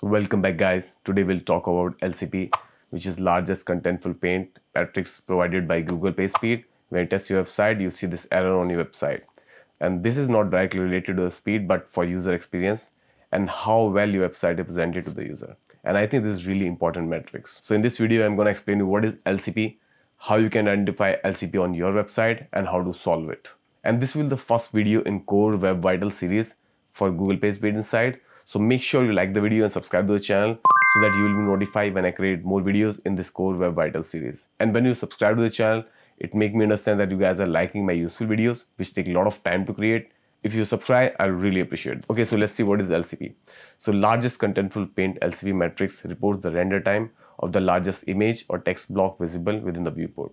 So welcome back guys. Today we'll talk about LCP, which is Largest Contentful Paint metrics provided by Google PageSpeed. When you test your website, you see this error on your website. And this is not directly related to the speed, but for user experience and how well your website is presented to the user. And I think this is really important metrics. So in this video, I'm going to explain to you what is LCP, how you can identify LCP on your website and how to solve it. And this will be the first video in Core Web Vitals series for Google PageSpeed Insight. So make sure you like the video and subscribe to the channel so that you will be notified when I create more videos in this Core Web Vitals series. And when you subscribe to the channel, it makes me understand that you guys are liking my useful videos, which take a lot of time to create. If you subscribe, I'll really appreciate it. Okay, so let's see what is LCP. So Largest Contentful Paint LCP metrics reports the render time of the largest image or text block visible within the viewport.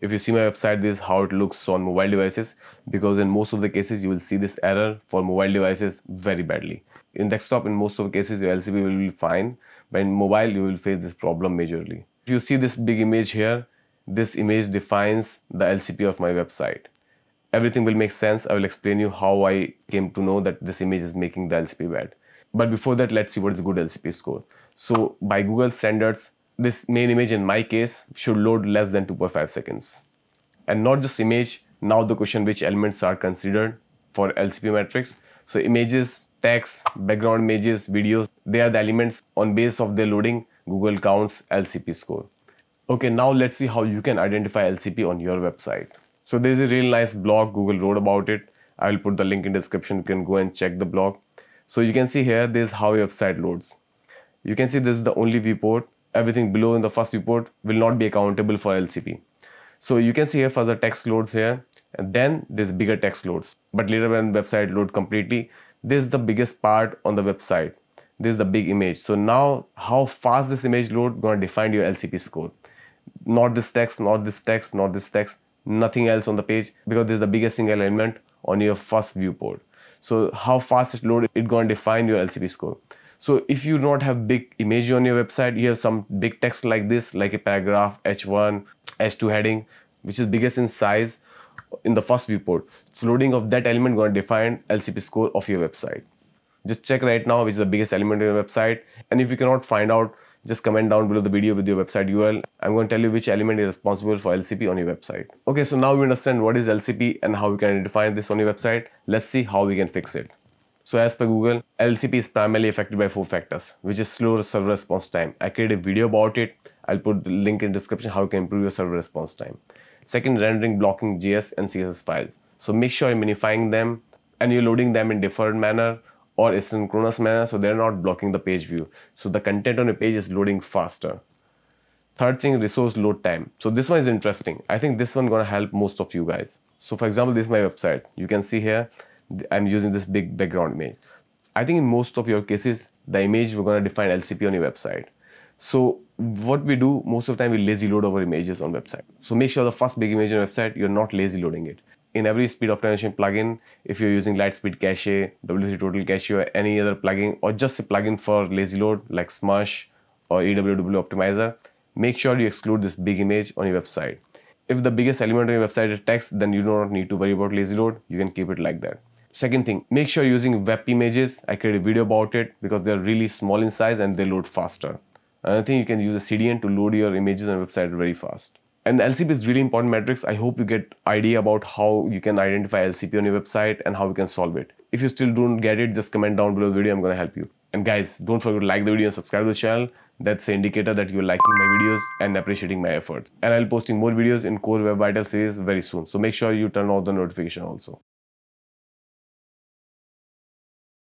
If you see my website, this is how it looks on mobile devices, because in most of the cases you will see this error for mobile devices very badly. In desktop, in most of the cases your LCP will be fine, but in mobile you will face this problem majorly. If you see this big image here, this image defines the LCP of my website. Everything will make sense. I will explain you how I came to know that this image is making the LCP bad. But before that, let's see what is a good LCP score. So by Google standards, this main image in my case should load less than 2.5 seconds. And not just image, now the question which elements are considered for LCP metrics. So images, text, background images, videos, they are the elements on base of their loading, Google counts LCP score. Okay, now let's see how you can identify LCP on your website. So there's a really nice blog, Google wrote about it. I will put the link in description, you can go and check the blog. So you can see here, this is how your website loads. You can see this is the only viewport. Everything below in the first viewport will not be accountable for LCP. So you can see here first the text loads here, and then this bigger text loads. But later when website load completely, this is the biggest part on the website. This is the big image. So now how fast this image load gonna define your LCP score. Not this text, not this text, not this text, nothing else on the page, because this is the biggest single element on your first viewport. So how fast it load, it gonna define your LCP score. So if you don't have big image on your website, you have some big text like this, like a paragraph, H1, H2 heading, which is biggest in size in the first viewport. So loading of that element going to define LCP score of your website. Just check right now which is the biggest element on your website. And if you cannot find out, just comment down below the video with your website URL. I'm going to tell you which element is responsible for LCP on your website. Okay, so now we understand what is LCP and how we can define this on your website. Let's see how we can fix it. So as per Google, LCP is primarily affected by 4 factors, which is slow server response time. I created a video about it. I'll put the link in the description how you can improve your server response time. Second, rendering, blocking JS and CSS files. So make sure you're minifying them and you're loading them in deferred manner or asynchronous manner, so they're not blocking the page view. So the content on a page is loading faster. Third thing, resource load time. So this one is interesting. I think this one gonna help most of you guys. So for example, this is my website. You can see here, I'm using this big background image. I think in most of your cases, the image we're going to define LCP on your website. So what we do most of the time, we lazy load our images on website. So make sure the first big image on your website, you're not lazy loading it. In every speed optimization plugin, if you're using Lightspeed Cache, W3 Total Cache, or any other plugin, or just a plugin for lazy load like Smush or EWW Optimizer, make sure you exclude this big image on your website. If the biggest element on your website is text, then you do not need to worry about lazy load. You can keep it like that. Second thing, make sure you're using web images. I created a video about it because they're really small in size and they load faster. Another thing, you can use a CDN to load your images on your website very fast. And the LCP is really important metrics. I hope you get idea about how you can identify LCP on your website and how you can solve it. If you still don't get it, just comment down below the video. I'm going to help you. And guys, don't forget to like the video and subscribe to the channel. That's an indicator that you're liking my videos and appreciating my efforts. And I'll be posting more videos in Core Web Vitals series very soon. So make sure you turn on the notification also.